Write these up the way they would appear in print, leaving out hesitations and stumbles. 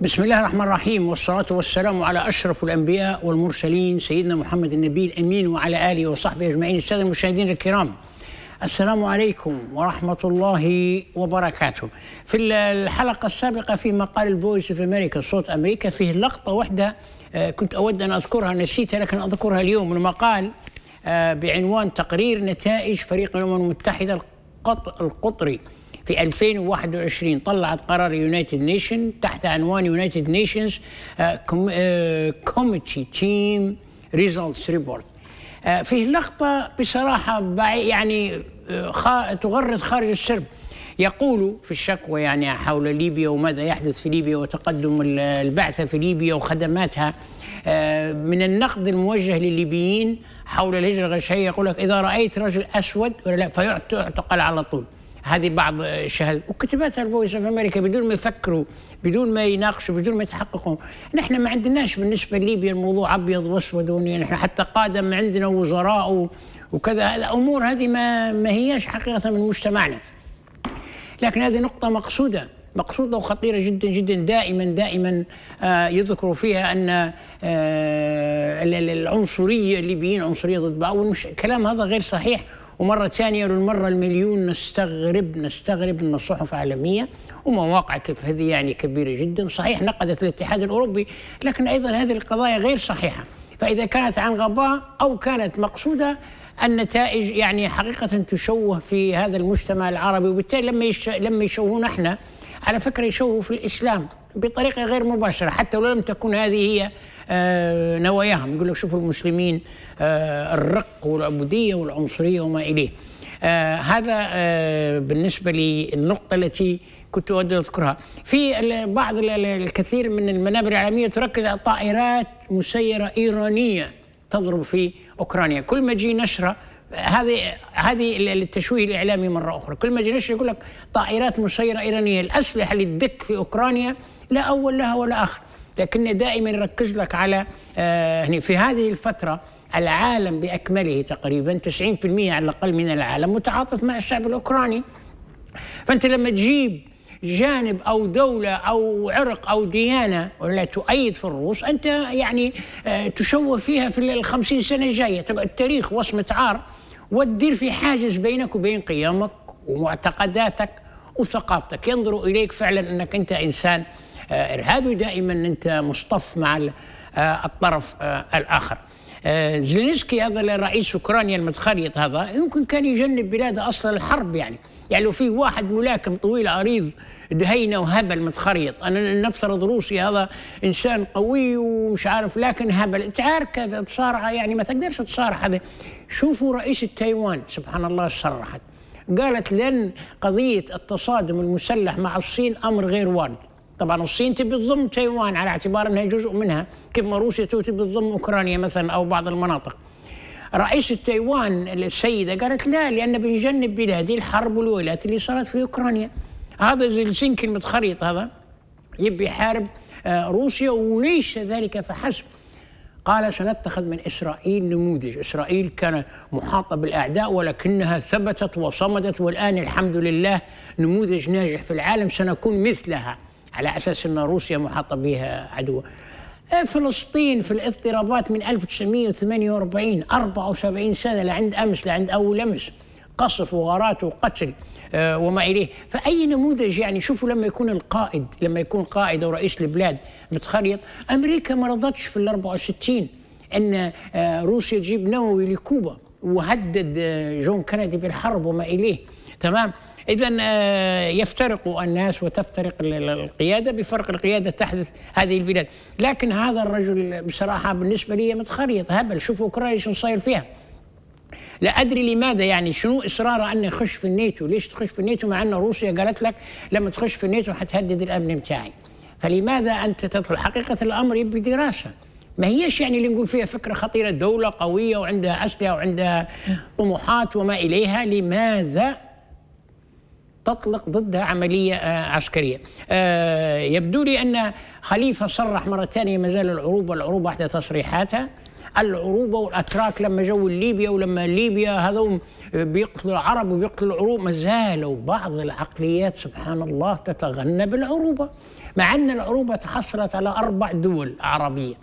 بسم الله الرحمن الرحيم، والصلاة والسلام على أشرف الأنبياء والمرسلين سيدنا محمد النبي الأمين وعلى آله وصحبه أجمعين. السادة المشاهدين الكرام، السلام عليكم ورحمة الله وبركاته. في الحلقة السابقة في مقال الفويس اوف أمريكا، صوت أمريكا، فيه لقطة واحدة كنت أود أن أذكرها، نسيتها لكن أذكرها اليوم. المقال بعنوان تقرير نتائج فريق الأمم المتحدة القطري في 2021، طلعت قرار يونايتد نيشن تحت عنوان يونايتد نيشنز كوميتي تيم ريزلتس ريبورت. فيه لقطة بصراحة يعني تغرد خارج السرب. يقول في الشكوى يعني حول ليبيا وماذا يحدث في ليبيا وتقدم البعثة في ليبيا وخدماتها من النقد الموجه للليبيين حول الهجرة غير شرعية، يقول لك إذا رأيت رجل أسود ولا لا فيعتقل على طول. هذه بعض الشهادات وكتباتها الفويس اوف امريكا بدون ما يفكروا، بدون ما يناقشوا، بدون ما يتحققوا. نحن ما عندناش بالنسبه لليبيا الموضوع ابيض واسود، نحن حتى قادم عندنا وزراء وكذا، الامور هذه ما هياش حقيقه من مجتمعنا. لكن هذه نقطه مقصوده وخطيره جدا جدا، دائما يذكروا فيها ان العنصريه، الليبيين عنصريه ضد بعض، والكلام هذا غير صحيح. ومرة ثانية للمرة المليون نستغرب من الصحف العالمية ومواقع كيف هذه يعني كبيرة جدا. صحيح نقدت الاتحاد الأوروبي، لكن أيضا هذه القضايا غير صحيحة. فإذا كانت عن غباء أو كانت مقصودة، النتائج يعني حقيقة تشوه في هذا المجتمع العربي. وبالتالي لما يشوهون، احنا على فكرة يشوهوا في الإسلام بطريقة غير مباشرة، حتى ولم تكن هذه هي نواياهم. يقول لك شوفوا المسلمين الرق والعبودية والعنصرية وما إليه. هذا بالنسبة للنقطة التي كنت أود أن أذكرها. في بعض الكثير من المنابر العالمية تركز على طائرات مسيرة إيرانية تضرب في أوكرانيا. كل ما جي نشرة هذه التشويه الإعلامي مرة أخرى، كل ما جي نشرة يقول لك طائرات مسيرة إيرانية. الأسلحة اللي تدك في أوكرانيا لا أول لها ولا آخر، لكن دائما يركز لك على في هذه الفترة العالم بأكمله تقريبا 90% على الأقل من العالم متعاطف مع الشعب الأوكراني. فأنت لما تجيب جانب أو دولة أو عرق أو ديانة ولا تؤيد في الروس، أنت يعني تشوه فيها في ال50 سنة الجاية، تبقى التاريخ وصمة عار، وتدير في حاجز بينك وبين قيمك ومعتقداتك وثقافتك. ينظروا إليك فعلا أنك أنت إنسان إرهابي، دائما أنت مصطف مع الطرف الآخر. زيلينسكي هذا رئيس أوكرانيا المتخريط هذا، يمكن كان يجنب بلاده أصلا الحرب. يعني لو في واحد ملاكم طويل عريض دهينة وهبل متخريط، أنا نفترض روسي هذا إنسان قوي ومش عارف، لكن هبل. أنت عارف كذا تصارع، يعني ما تقدرش تصارع هذا. شوفوا رئيس تايوان سبحان الله صرحت، قالت لن قضية التصادم المسلح مع الصين أمر غير وارد. طبعا الصين تبي تضم تايوان على اعتبار انها جزء منها، كما روسيا تبي تضم اوكرانيا مثلا او بعض المناطق. رئيس تايوان السيده قالت لا، لان بنجنب بلادي الحرب والولايات اللي صارت في اوكرانيا. هذا زيلينسكي المتخريط هذا يبي يحارب روسيا، وليس ذلك فحسب، قال سنتخذ من اسرائيل نموذج. اسرائيل كان محاطه بالاعداء ولكنها ثبتت وصمدت، والان الحمد لله نموذج ناجح في العالم، سنكون مثلها على أساس أن روسيا محاطة بها عدوة. فلسطين في الاضطرابات من 1948، 74 سنة لعند أمس، لعند أول أمس، قصف وغارات وقتل وما إليه. فأي نموذج يعني؟ شوفوا لما يكون قائد أو رئيس البلاد متخريط. أمريكا ما رضتش في ال 64 أن روسيا تجيب نووي لكوبا، وهدد جون كندي بالحرب وما إليه. تمام؟ إذن يفترق الناس وتفترق القيادة، بفرق القيادة تحدث هذه البلاد. لكن هذا الرجل بصراحة بالنسبة لي متخريط هبل. شوفوا أوكرانيا شنو صاير فيها، لا أدري لماذا يعني شنو إصراره أن يخش في الناتو. ليش تخش في الناتو مع أن روسيا قالت لك لما تخش في الناتو حتهدد الأمن بتاعي؟ فلماذا أنت تدخل؟ حقيقة الأمر يبي دراسة، ما هيش يعني اللي نقول فيها فكرة خطيرة. دولة قوية وعندها أسلحة وعندها طموحات وما إليها، لماذا تطلق ضدها عملية عسكرية؟ يبدو لي أن خليفة صرح مرة ثانية، ما زال العروبة واحدة تصريحاتها، العروبه والاتراك لما جو ليبيا، ولما ليبيا هذوم بيقتلوا العرب وبيقتلوا العروب، ما زالوا بعض العقليات سبحان الله تتغنى بالعروبه، مع ان العروبه تحصلت على 4 دول عربيه.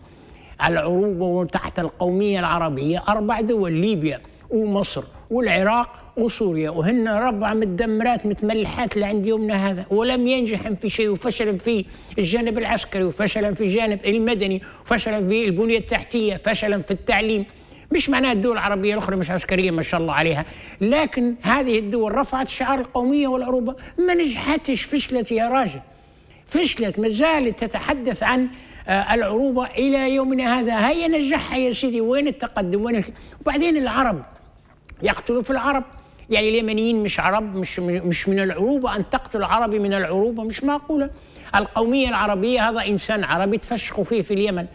العروبه وتحت القوميه العربيه 4 دول، ليبيا ومصر والعراق وسوريا، وهن 4 متدمرات متملحات لعند يومنا هذا، ولم ينجحن في شيء، وفشل في الجانب العسكري، وفشل في الجانب المدني، وفشل في البنية التحتية، فشل في التعليم. مش معناه الدول العربية الأخرى مش عسكرية ما شاء الله عليها، لكن هذه الدول رفعت شعار القومية والعروبة، ما نجحتش، فشلت يا راجل، فشلت، ما زالت تتحدث عن العروبة إلى يومنا هذا. هيا نجحها يا سيدي، وين التقدم؟ وين وبعدين العرب يقتلوا في العرب، يعني اليمنيين مش عرب، مش من العروبة أن تقتل عربي من العروبة، مش معقولة. القومية العربية هذا إنسان عربي تفشخوا فيه في اليمن،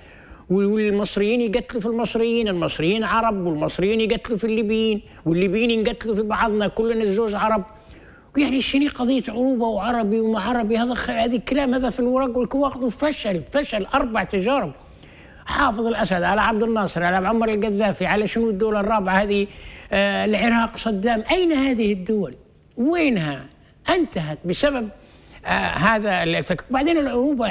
والمصريين يقتلوا في المصريين، المصريين عرب، والمصريين يقتلوا في الليبيين، والليبيين يقتلوا في بعضنا، كلنا الزوز عرب. يعني شنو قضية عروبة وعربي وما عربي؟ هذا الكلام هذا في الوراق والكواكب، وفشل فشل 4 تجارب. حافظ الأسد على عبد الناصر على عمر القذافي على شنو الدولة الرابعة هذه، العراق صدام، أين هذه الدول؟ وينها؟ انتهت بسبب هذا الفكر. بعدين العروبة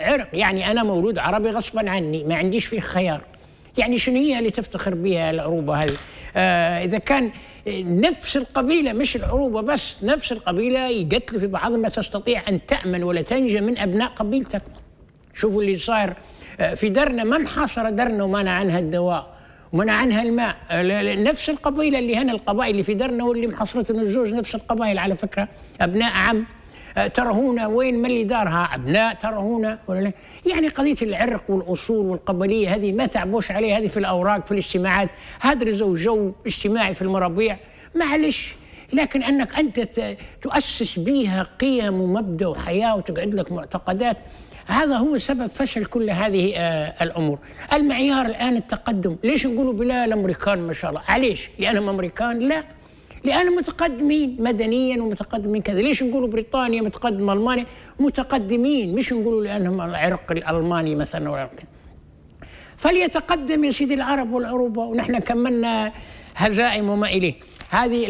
عرق، يعني أنا مولود عربي غصبا عني، ما عنديش فيه خيار. يعني شنو هي اللي تفتخر بها العروبة هذه؟ إذا كان نفس القبيلة، مش العروبة بس، نفس القبيلة يقتل في بعض، ما تستطيع أن تأمن ولا تنجى من أبناء قبيلتك. شوفوا اللي صاير في درنا، من حاصر درنا ومنع عنها الدواء ومنع عنها الماء؟ نفس القبيله اللي هنا، القبائل اللي في درنا واللي محصرتهم الزوج نفس القبائل على فكره، ابناء عم ترهونا، وين ملي دارها ابناء ترهونا ولا لا؟ يعني قضيه العرق والاصول والقبليه هذه ما تعبوش عليها، هذه في الاوراق في الاجتماعات هدرزوا جو اجتماعي في المرابيع، معلش. لكن انك انت تؤسس بيها قيم ومبدا وحياه وتقعد لك معتقدات، هذا هو سبب فشل كل هذه الأمور. المعيار الآن التقدم، ليش نقولوا بلا الأمريكان ما شاء الله؟ عليش؟ لأنهم أمريكان؟ لا، لأنهم متقدمين مدنيا ومتقدمين كذا. ليش نقولوا بريطانيا متقدمة، ألمانيا متقدمين، مش نقولوا لأنهم العرق الألماني مثلا والعرق. فليتقدم يا سيدي العرب والعروبة، ونحن كملنا هزائم وما إليه. هذه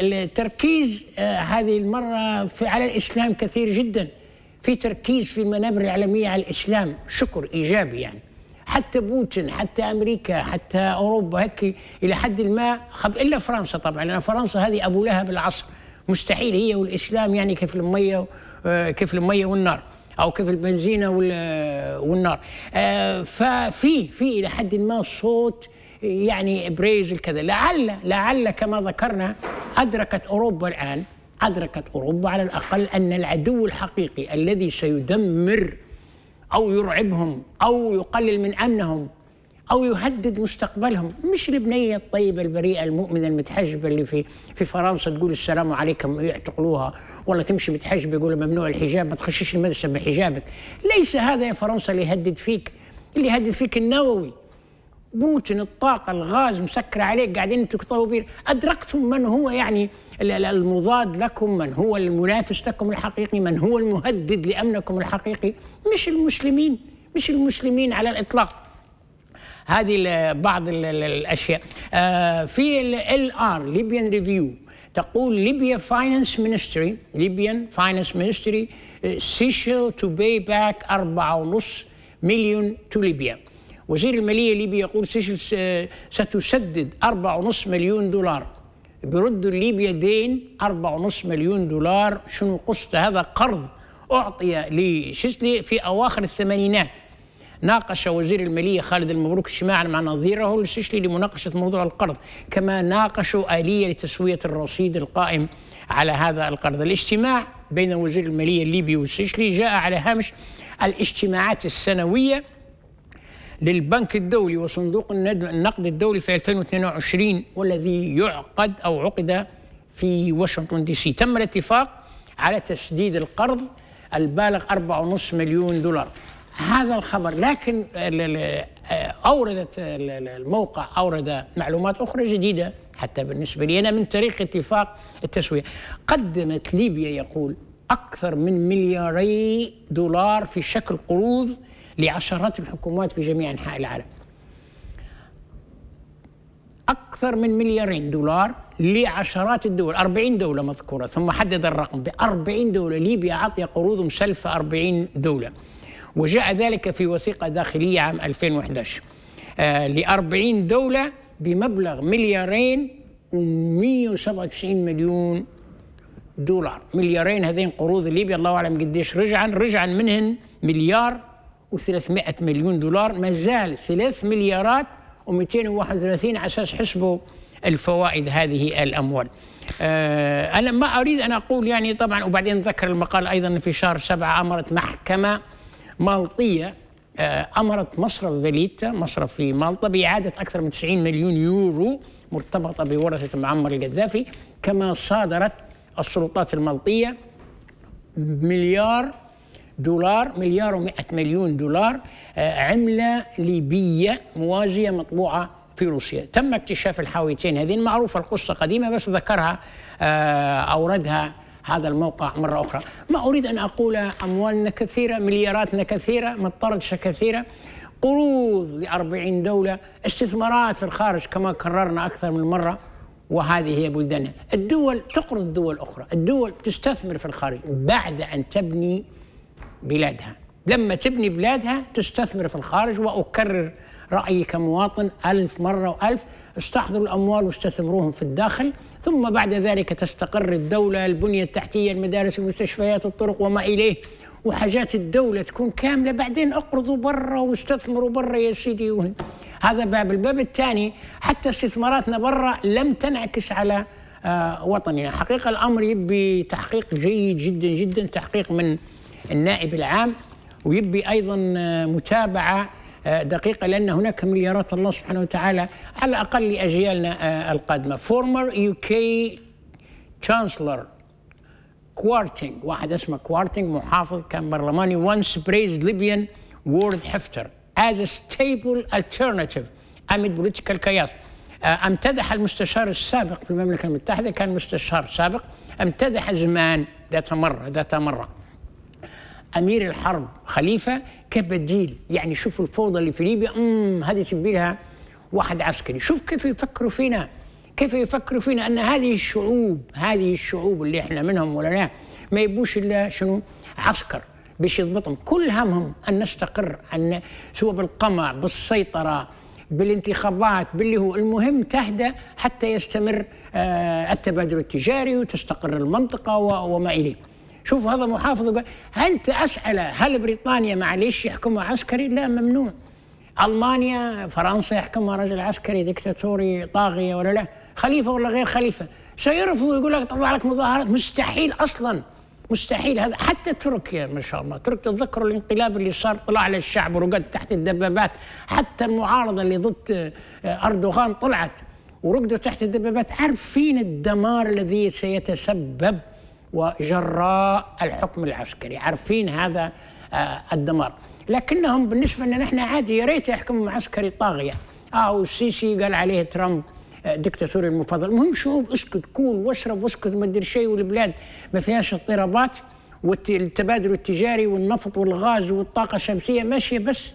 التركيز هذه المرة على الإسلام كثير جدا، في تركيز في المنابر العالمية على الإسلام، شكر إيجابي يعني، حتى بوتين حتى أمريكا حتى أوروبا هيك إلى حد ما إلا فرنسا طبعا، لأن فرنسا هذه أبو لهب العصر، مستحيل هي والإسلام يعني كيف المية والنار، أو كيف البنزينة والنار. ففي إلى حد ما صوت يعني إبريز الكذا، لعل كما ذكرنا أدركت أوروبا على الأقل أن العدو الحقيقي الذي سيدمر أو يرعبهم أو يقلل من أمنهم أو يهدد مستقبلهم مش البنية الطيبة البريئة المؤمنة المتحجبة اللي في فرنسا تقول السلام عليكم يعتقلوها، ولا تمشي متحجبة يقولوا ممنوع الحجاب، ما تخشيش المدرسة بحجابك. ليس هذا يا فرنسا اللي يهدد فيك، اللي يهدد فيك النووي، بوتين، الطاقة، الغاز مسكر عليك، قاعدين تقطعوا بير. أدركتم من هو يعني المضاد لكم، من هو المنافس لكم الحقيقي، من هو المهدد لأمنكم الحقيقي، مش المسلمين على الإطلاق. هذه بعض الأشياء. في LR ليبيان ريفيو تقول ليبيان فاينانس مينستري سيشل تو باي باك 4.5 مليون تو ليبيا. وزير المالية الليبي يقول سيشل ستسدد 4.5 مليون دولار، بيردوا ليبيا دين 4.5 مليون دولار. شنو قصة هذا؟ قرض أعطي لسيسلي في أواخر الثمانينات. ناقش وزير المالية خالد المبروك اجتماعا مع نظيره لسيسلي لمناقشة موضوع القرض، كما ناقشوا آلية لتسوية الرصيد القائم على هذا القرض. الاجتماع بين وزير المالية الليبي وسيسلي جاء على هامش الاجتماعات السنوية للبنك الدولي وصندوق النقد الدولي في 2022، والذي عقد في واشنطن دي سي. تم الاتفاق على تسديد القرض البالغ 4.5 مليون دولار. هذا الخبر، لكن الموقع أورد معلومات أخرى جديدة حتى بالنسبة لي أنا من طريق اتفاق التسوية. قدمت ليبيا يقول أكثر من 2 مليار دولار في شكل قروض لعشرات الحكومات في جميع أنحاء العالم. أكثر من مليارين دولار لعشرات الدول، 40 دولة مذكورة، ثم حدد الرقم ب40 دولة. ليبيا عطي قروض مسلفة 40 دولة، وجاء ذلك في وثيقة داخلية عام 2011 ل40 دولة بمبلغ 2,197,000,000 دولار. مليارين هذين قروض ليبيا، الله أعلم قديش رجعا منهن 1,300,000,000 دولار، مازال 3,231,000,000 على أساس حسبوا الفوائد هذه الأموال. أنا ما أريد أن أقول يعني طبعا، وبعدين ذكر المقال أيضا في شهر 7 أمرت محكمة مالطية، أمرت مصرف فاليتا، مصرف في مالطا، بإعادة أكثر من 90 مليون يورو مرتبطة بورثة معمر القذافي، كما صادرت السلطات المالطية 1,000,000,000 دولار، 1,100,000,000 دولار عملة ليبية موازية مطبوعة في روسيا. تم اكتشاف الحاويتين هذين، معروفة القصة قديمة، بس ذكرها أوردها هذا الموقع مرة أخرى. ما أريد أن أقول أموالنا كثيرة، ملياراتنا كثيرة، مطردشة كثيرة، قروض ل40 دولة، استثمارات في الخارج كما كررنا أكثر من مرة، وهذه هي بلداننا. الدول تقرض دول أخرى، الدول تستثمر في الخارج بعد أن تبني بلادها. لما تبني بلادها تستثمر في الخارج، وأكرر رأيي كمواطن 1000 مرة و1000، استحضروا الأموال واستثمروهم في الداخل، ثم بعد ذلك تستقر الدولة، البنية التحتية، المدارس، المستشفيات، الطرق وما إليه، وحاجات الدولة تكون كاملة. بعدين أقرضوا برا واستثمروا برا يا سيدي. هذا باب. الباب الثاني، حتى استثماراتنا برا لم تنعكس على وطننا. حقيقة الأمر يبي تحقيق جيد جدا جدا، تحقيق من النائب العام، ويبي أيضا متابعة دقيقة، لأن هناك مليارات الله سبحانه وتعالى على الأقل لأجيالنا القادمة. فورمر UK Chancellor كوارتينغ، واحد اسمه كوارتينغ محافظ كان برلماني، once praised Libyan World Haftar as a stable alternative amid political chaos. امتدح المستشار السابق في المملكة المتحدة، كان مستشار سابق، امتدح زمان ذات مرة أمير الحرب خليفة كبديل. يعني شوفوا الفوضى اللي في ليبيا، هذه تبي لها واحد عسكري. شوف كيف يفكروا فينا، كيف يفكروا فينا أن هذه الشعوب اللي احنا منهم ولا لا، ما يبوش إلا شنو؟ عسكر باش يضبطهم. كل همهم أن نستقر، أن سواء بالقمع، بالسيطرة، بالانتخابات، باللي هو المهم تهدى حتى يستمر التبادل التجاري وتستقر المنطقة وما إليه. شوف هذا محافظ قال أنت أسأله هل بريطانيا معليش يحكمها عسكري؟ لا، ممنوع. ألمانيا، فرنسا يحكمها رجل عسكري دكتاتوري طاغية ولا لا؟ خليفة ولا غير خليفة؟ سيرفضوا، يقول لك طلع لك مظاهرات، مستحيل أصلا، مستحيل. هذا حتى تركيا ما شاء الله، تركيا تذكروا الانقلاب اللي صار، طلع على الشعب ورقد تحت الدبابات، حتى المعارضة اللي ضد أردوغان طلعت ورقدوا تحت الدبابات. عارفين الدمار الذي سيتسبب وجراء الحكم العسكري، عارفين هذا الدمار، لكنهم بالنسبة لنا نحن عادي، يا ريت يحكم عسكري طاغية. السيسي قال عليه ترامب دكتاتوري المفضل. المهم شعوب اسكت، كول واشرب واسكت، ما تدير شيء، والبلاد ما فيهاش اضطرابات، والتبادل التجاري والنفط والغاز والطاقة الشمسية ماشية. بس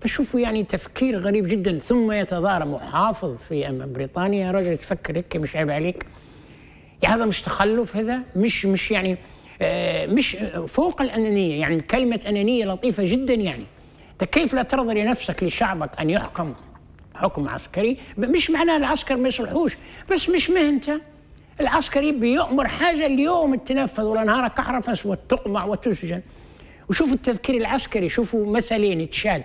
فشوفوا يعني تفكير غريب جدا. ثم يتظاهر محافظ في بريطانيا، رجل تفكر هيك، مش عيب عليك؟ يعني هذا مش تخلف، هذا مش يعني مش فوق الأنانية. يعني كلمة أنانية لطيفة جدا، يعني كيف لا ترضى لنفسك لشعبك أن يحكم حكم عسكري؟ مش معناه العسكر ما يصلحوش، بس مش مهنته. العسكري بيؤمر حاجة اليوم تنفذ ولا نهارك أحرفس وتقمع وتسجن. وشوفوا التفكير العسكري، شوفوا مثلين تشاد،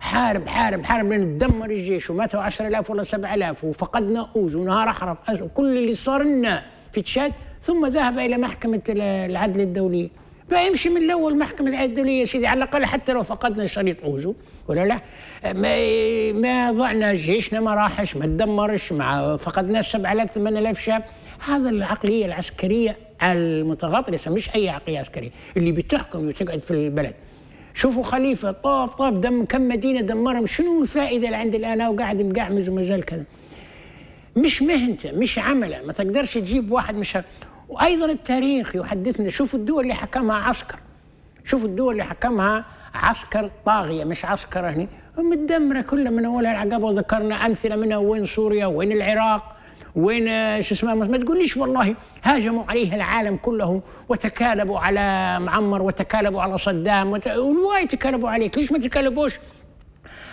حارب حارب حارب لين تدمر الجيش، وماتوا 10,000 ولا 7,000، وفقدنا أوز ونهار أحرف وكل اللي صار لنا في تشاد. ثم ذهب إلى محكمة العدل الدولي، ما يمشي من الأول محكمة العدل الدولية يا سيدي، على الأقل حتى لو فقدنا شريط أوزو ولا لا، ما ضعنا جيشنا، ما راحش، ما تدمرش، ما فقدنا 7,000 8,000 شاب. هذا العقلية العسكرية المتغطرسة، مش أي عقلية عسكرية اللي بتحكم وتقعد في البلد. شوفوا خليفة طاف دم كم مدينة دمرهم، شنو الفائدة اللي عند الآن؟ وقاعد مقعمز ومازال كذا، مش مهنته، مش عمله، ما تقدرش تجيب واحد مش. وايضا التاريخ يحدثنا، شوفوا الدول اللي حكمها عسكر، شوفوا الدول اللي حكمها عسكر طاغيه، مش عسكر هني متدمره كلها من اولها العقبه، وذكرنا امثله منها وين سوريا وين العراق وين شو اسمه. ما تقوليش والله هاجموا عليها العالم كله وتكالبوا على معمر وتكالبوا على صدام والواي تكالبوا عليك، ليش ما تكالبوش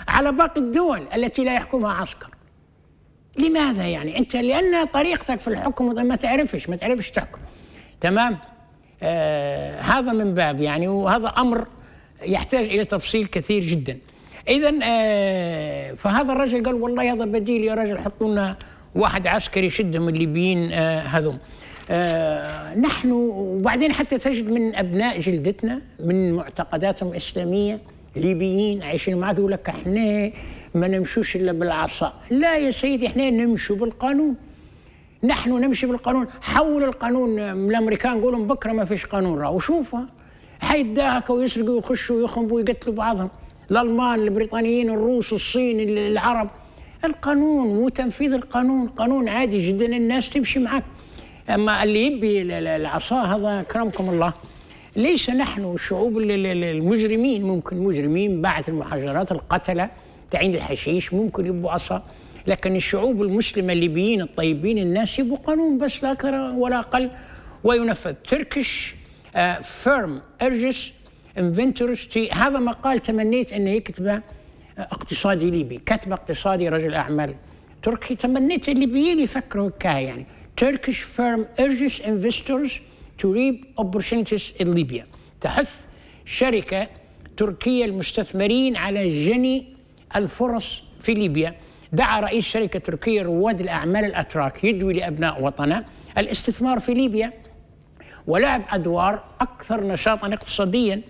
على باقي الدول التي لا يحكمها عسكر؟ لماذا يعني؟ انت لان طريقتك في الحكم ما تعرفش تحكم. تمام؟ هذا من باب يعني، وهذا امر يحتاج الى تفصيل كثير جدا. اذا فهذا الرجل قال والله هذا بديل يا رجل، حطوا لنا واحد عسكري يشدهم الليبيين هذوم. نحن وبعدين حتى تجد من ابناء جلدتنا من معتقداتهم الاسلاميه ليبيين عايشين معك يقول لك احنا ما نمشوش الا بالعصا. لا يا سيدي، احنا نمشوا بالقانون، نحن نمشي بالقانون. حول القانون، الامريكان يقولوا بكره ما فيش قانون، راهو شوفها حيداهك ويسرقوا ويخشوا ويخنبوا ويقتلوا بعضهم، الالمان البريطانيين الروس الصين العرب. القانون وتنفيذ القانون، قانون عادي جدا الناس تمشي معك. اما اللي يبي العصا هذا كرمكم الله. ليس نحن الشعوب المجرمين، ممكن مجرمين بعد المحاجرات القتله تعين الحشيش ممكن يبوا عصا، لكن الشعوب المسلمه الليبيين الطيبين الناس يبوا قانون بس، لا اكثر ولا اقل، وينفذ. تركيش فيرم ارجس انفنتورز، هذا مقال تمنيت انه يكتبه اقتصادي ليبي، كتب اقتصادي رجل اعمال تركي، تمنيت الليبيين يفكروا هكا يعني. تركيش فيرم ارجس انفستورز تو ريب اوبورتونيتيز ان ليبيا، تحث شركه تركيه المستثمرين على جني الفرص في ليبيا. دعا رئيس شركه تركيه رواد الاعمال الاتراك يدوي لابناء وطنه الاستثمار في ليبيا، ولعب ادوار اكثر نشاطا اقتصاديا.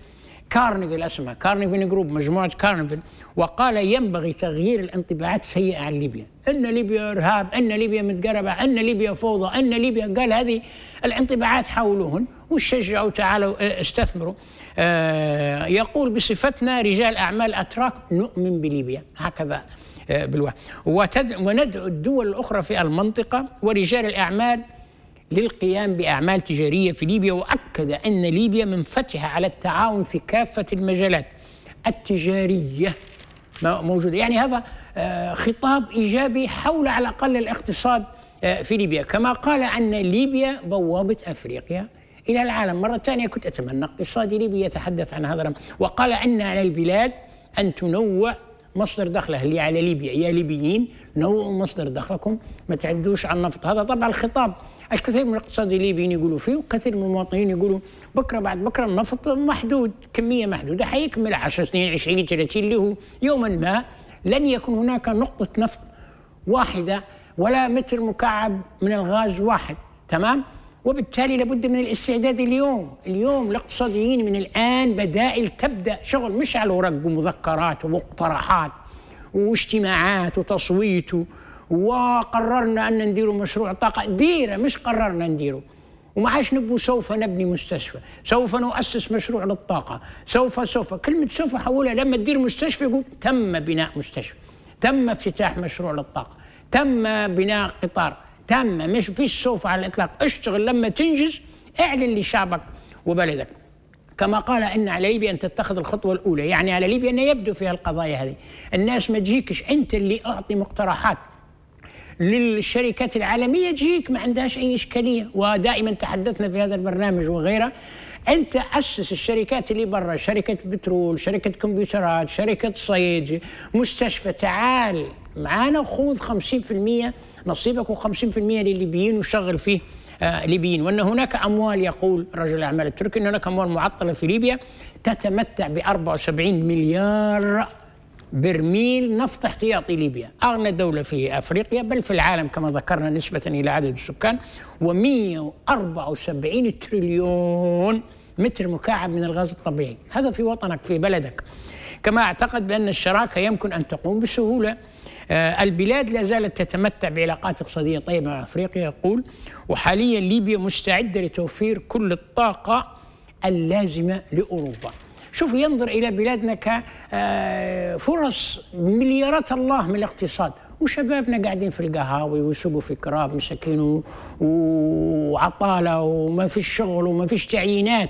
كارنيفال اسمها كارنيفال جروب، مجموعه كارنيفال، وقال ينبغي تغيير الانطباعات السيئه عن ليبيا، ان ليبيا ارهاب، ان ليبيا متقربه، ان ليبيا فوضى، ان ليبيا. قال هذه الانطباعات حولوهن وشجعوا تعالوا استثمروا. يقول بصفتنا رجال اعمال اتراك نؤمن بليبيا، هكذا بالوحي، وندعو الدول الاخرى في المنطقه ورجال الاعمال للقيام بأعمال تجارية في ليبيا. وأكد أن ليبيا منفتحة على التعاون في كافة المجالات التجارية موجودة. يعني هذا خطاب إيجابي حول على الأقل الاقتصاد في ليبيا. كما قال أن ليبيا بوابة أفريقيا إلى العالم. مرة ثانية كنت أتمنى اقتصادي ليبيا يتحدث عن هذا. وقال أن على البلاد أن تنوع مصدر دخله، اللي على ليبيا يا ليبيين نوعوا مصدر دخلكم، ما تعدوش على النفط. هذا طبعا الخطاب الكثير من الاقتصاد الليبيين يقولوا فيه، وكثير من المواطنين يقولوا بكره بعد بكره النفط محدود، كميه محدوده، حيكمل 10 سنين 20 30 اللي هو يوما ما لن يكون هناك نقطه نفط واحده ولا متر مكعب من الغاز واحد. تمام؟ وبالتالي لابد من الاستعداد اليوم. اليوم الاقتصاديين من الان بدائل تبدا شغل، مش على ورق ومذكرات ومقترحات واجتماعات وتصويت وقررنا ان نديروا مشروع طاقه، ديره مش قررنا نديروا، وما عادش نبوا سوف نبني مستشفى، سوف نؤسس مشروع للطاقه، سوف كلمه سوف حولها لما تدير مستشفى يقول تم بناء مستشفى، تم افتتاح مشروع للطاقه، تم بناء قطار، تم، مش فيش سوف على الاطلاق. اشتغل لما تنجز، اعلن لشعبك وبلدك. كما قال ان على ليبيا ان تتخذ الخطوه الاولى، يعني على ليبيا ان يبدو فيها القضايا هذه، الناس ما تجيكش انت اللي اعطي مقترحات للشركات العالمية تجيك ما عندهاش أي إشكالية، ودائما تحدثنا في هذا البرنامج وغيره. أنت أسس الشركات اللي برا، شركة بترول، شركة كمبيوترات، شركة صيد، مستشفى، تعال معانا وخوض 50% نصيبك و50% للليبيين وشغل فيه ليبيين. وأن هناك أموال، يقول رجل الأعمال التركي أن هناك أموال معطلة في ليبيا تتمتع ب 74 مليار برميل نفط احتياطي. ليبيا أغنى دولة في أفريقيا بل في العالم كما ذكرنا نسبة إلى عدد السكان، و174 تريليون متر مكعب من الغاز الطبيعي. هذا في وطنك في بلدك. كما أعتقد بأن الشراكة يمكن أن تقوم بسهولة. البلاد لا زالت تتمتع بعلاقات اقتصادية طيبة مع أفريقيا يقول، وحاليا ليبيا مستعدة لتوفير كل الطاقة اللازمة لأوروبا. شوف ينظر إلى بلادنا كفرص مليارات الله من الاقتصاد، وشبابنا قاعدين في القهاوي ويسوقوا في كراب مساكين وعطالة وما فيش شغل وما فيش تعيينات.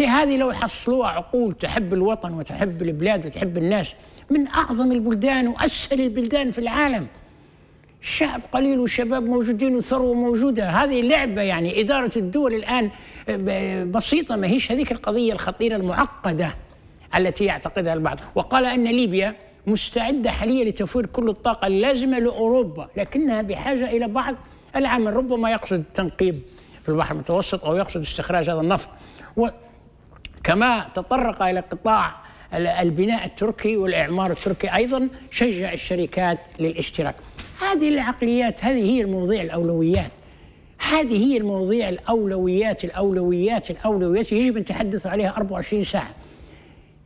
هذه لو حصلوها عقول تحب الوطن وتحب البلاد وتحب الناس، من أعظم البلدان وأسهل البلدان في العالم، شعب قليل وشباب موجودين وثروة موجودة. هذه لعبة يعني، إدارة الدول الآن بسيطة، ما هيش هذيك القضية الخطيرة المعقدة التي يعتقدها البعض. وقال أن ليبيا مستعدة حاليا لتوفير كل الطاقة اللازمة لأوروبا، لكنها بحاجة إلى بعض العمل، ربما يقصد التنقيب في البحر المتوسط أو يقصد استخراج هذا النفط. وكما تطرق إلى قطاع البناء التركي والإعمار التركي أيضا، شجع الشركات للاشتراك. هذه العقليات، هذه هي المواضيع الأولويات، هذه هي المواضيع الأولويات يجب أن نتحدث عليها 24 ساعة.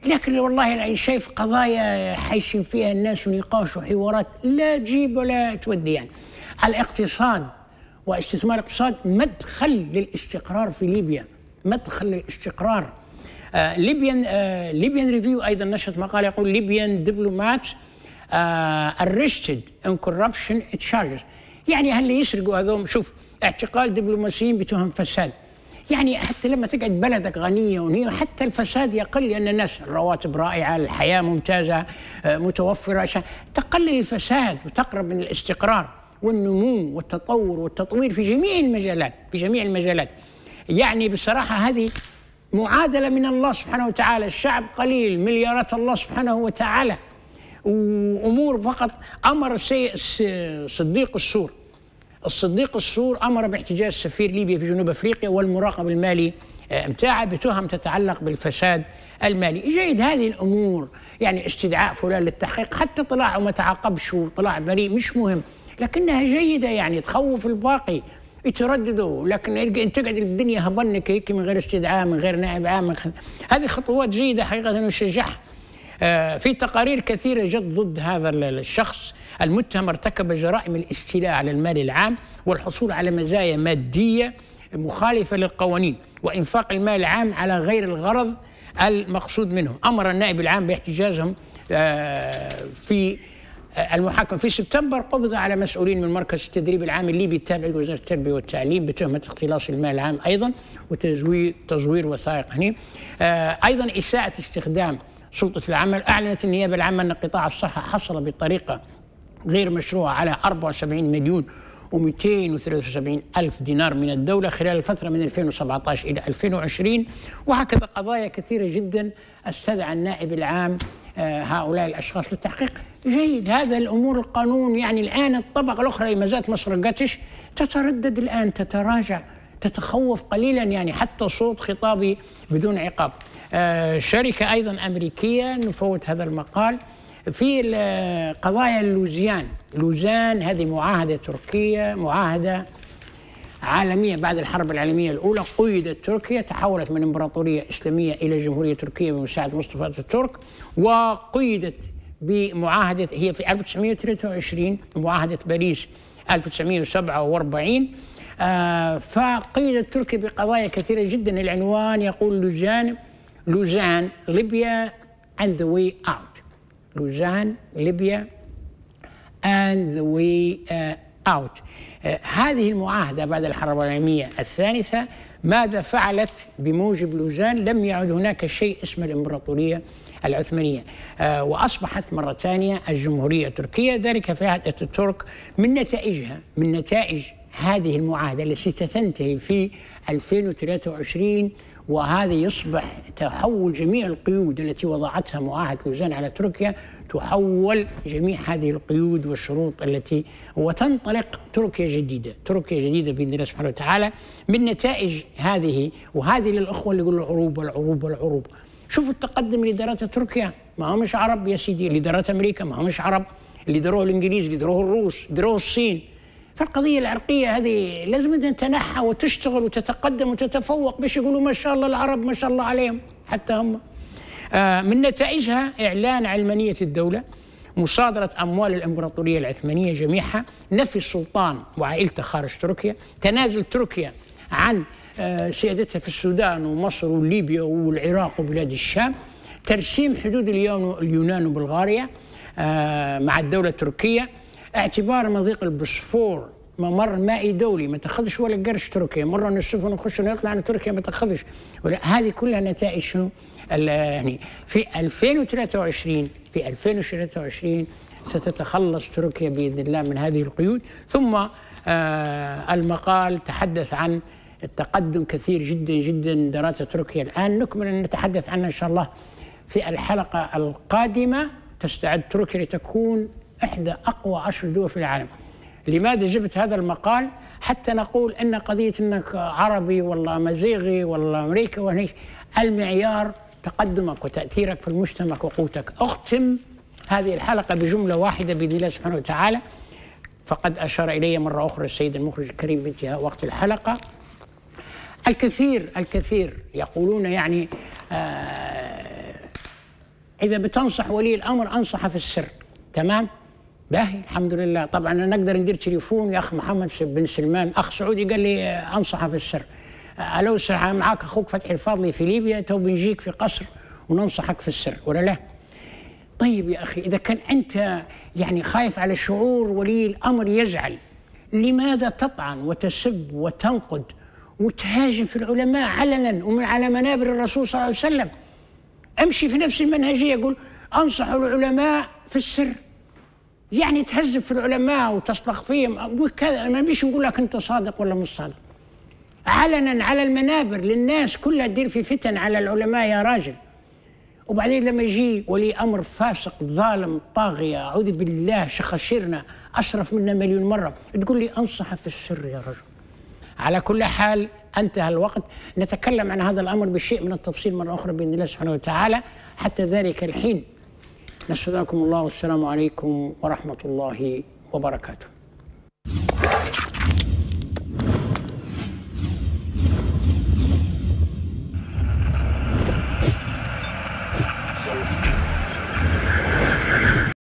لكن والله العين شايف قضايا حيشين فيها الناس ونقاش وحوارات لا تجيب ولا تودي. يعني الاقتصاد واستثمار الاقتصاد مدخل للاستقرار في ليبيا، مدخل للاستقرار. ليبيان ريفيو أيضا نشرت مقال يقول ليبيان دبلومات arrested in corruption charges. يعني هل يسرقوا هذوم؟ شوف، اعتقال دبلوماسيين بتهم فساد. يعني حتى لما تقعد بلدك غنية ونية حتى الفساد يقل، لأن الناس الرواتب رائعة، الحياة ممتازة متوفرة، تقلل الفساد وتقرب من الاستقرار والنمو والتطور والتطوير في جميع المجالات، في جميع المجالات. يعني بصراحة هذه معادلة من الله سبحانه وتعالى، الشعب قليل، مليارات الله سبحانه وتعالى، وأمور فقط. أمر الصديق السور أمر باحتجاز سفير ليبيا في جنوب أفريقيا والمراقب المالي متاعه بتهم تتعلق بالفساد المالي. جيد هذه الأمور، يعني استدعاء فلان للتحقيق، حتى طلع وما تعاقبش وطلع بريء مش مهم، لكنها جيدة يعني تخوف الباقي يترددوا. لكن ان تقعد الدنيا هبنك هيك من غير استدعاء، من غير نائب عام، هذه خطوات جيدة حقيقة نشجعها. في تقارير كثيرة جت ضد هذا الشخص المتهم، ارتكب جرائم الاستيلاء على المال العام والحصول على مزايا مادية مخالفة للقوانين وإنفاق المال العام على غير الغرض المقصود منه. أمر النائب العام باحتجازهم في المحاكمة في سبتمبر. قبض على مسؤولين من مركز التدريب العام الليبي التابع لوزارة التربية والتعليم بتهمة اختلاس المال العام أيضا وتزوير وثائق. هنا أيضا إساءة استخدام سلطة العمل. أعلنت النيابة العامة أن قطاع الصحة حصل بطريقة غير مشروعة على 74,273,000 دينار من الدولة خلال الفترة من 2017 إلى 2020. وهكذا قضايا كثيرة جدا استدعى النائب العام هؤلاء الأشخاص للتحقيق. جيد هذا الأمور، القانون يعني الآن الطبقة الأخرى اللي ما زالت ما سرقتش تتردد الآن، تتراجع، تتخوف قليلا، يعني حتى صوت خطابي بدون عقاب. شركة أيضا أمريكية، نفوت هذا المقال، في قضايا لوزان. هذه معاهدة تركية، معاهدة عالمية بعد الحرب العالمية الأولى، قيدت تركيا، تحولت من إمبراطورية إسلامية إلى جمهورية تركية بمساعدة مصطفى الترك، وقيدت بمعاهدة هي في 1923 معاهدة باريس 1947. فقيدت تركيا بقضايا كثيرة جدا. العنوان يقول لوزان ليبيا and the way out. لوزان ليبيا and the way out. هذه المعاهدة بعد الحرب العالمية الثالثة ماذا فعلت بموجب لوزان؟ لم يعد هناك شيء اسمه الإمبراطورية العثمانية، وأصبحت مرة ثانية الجمهورية التركية، ذلك في عهد أتاتورك. من نتائج هذه المعاهدة التي ستنتهي في 2023، وهذه يصبح تحول جميع القيود التي وضعتها معاهدة لوزان على تركيا، تحول جميع هذه القيود والشروط التي، وتنطلق تركيا جديدة بإذن الله سبحانه وتعالى. من نتائج هذه، وهذه للأخوة اللي يقولوا العروبة، شوفوا التقدم لإدارات تركيا، ما هم مش عرب يا سيدي، لإدارات أمريكا ما هم مش عرب، اللي دروه الإنجليز، اللي دروه الروس، دروه الصين. فالقضية العرقية هذه لازم تنحى وتشتغل وتتقدم وتتفوق، باش يقولوا ما شاء الله العرب ما شاء الله عليهم حتى هم. من نتائجها إعلان علمانية الدولة، مصادرة أموال الإمبراطورية العثمانية جميعها، نفي السلطان وعائلته خارج تركيا، تنازل تركيا عن سيادتها في السودان ومصر وليبيا والعراق وبلاد الشام، ترسيم حدود اليونان وبلغاريا مع الدولة التركية، اعتبار مضيق البوسفور ممر مائي دولي ما تاخذش ولا قرش تركيا، يمروا من السفن ويخشوا ويطلع عن تركيا ما تاخذش. هذه كلها نتائج شنو؟ يعني في 2023 في 2023 ستتخلص تركيا باذن الله من هذه القيود. ثم المقال تحدث عن التقدم كثير جدا جدا دراسة تركيا الان، نكمل ان نتحدث عنها ان شاء الله في الحلقه القادمه. تستعد تركيا لتكون احدى اقوى 10 دول في العالم. لماذا جبت هذا المقال؟ حتى نقول ان قضيه انك عربي والله مزيغي والله امريكي وهنيش، المعيار تقدمك وتاثيرك في المجتمع وقوتك. اختم هذه الحلقه بجمله واحده باذن الله سبحانه وتعالى، فقد اشار الي مره اخرى السيد المخرج الكريم بانتهاء وقت الحلقه. الكثير يقولون يعني اذا بتنصح ولي الامر انصحه في السر، تمام؟ باهي الحمد لله. طبعا انا نقدر ندير تليفون يا اخ محمد بن سلمان اخ سعودي قال لي انصحه في السر. الو سر معك اخوك فتحي الفاضلي في ليبيا، تو بنجيك في قصر وننصحك في السر ولا لا؟ طيب يا اخي اذا كان انت يعني خايف على شعور ولي الامر يزعل، لماذا تطعن وتسب وتنقد وتهاجم في العلماء علنا ومن على منابر الرسول صلى الله عليه وسلم؟ امشي في نفس المنهجيه، يقول انصحوا العلماء في السر. يعني تهذب في العلماء وتصلخ فيهم وكذا، ما بيش نقول لك انت صادق ولا مش صادق. علنا على المنابر للناس كلها تدير في فتن على العلماء يا راجل. وبعدين لما يجي ولي امر فاسق ظالم طاغيه اعوذ بالله شخشيرنا اشرف منا مليون مره، تقول لي انصحه في السر يا رجل. على كل حال انتهى الوقت، نتكلم عن هذا الامر بشيء من التفصيل مره اخرى باذن الله سبحانه وتعالى. حتى ذلك الحين نستودعكم الله والسلام عليكم ورحمه الله وبركاته.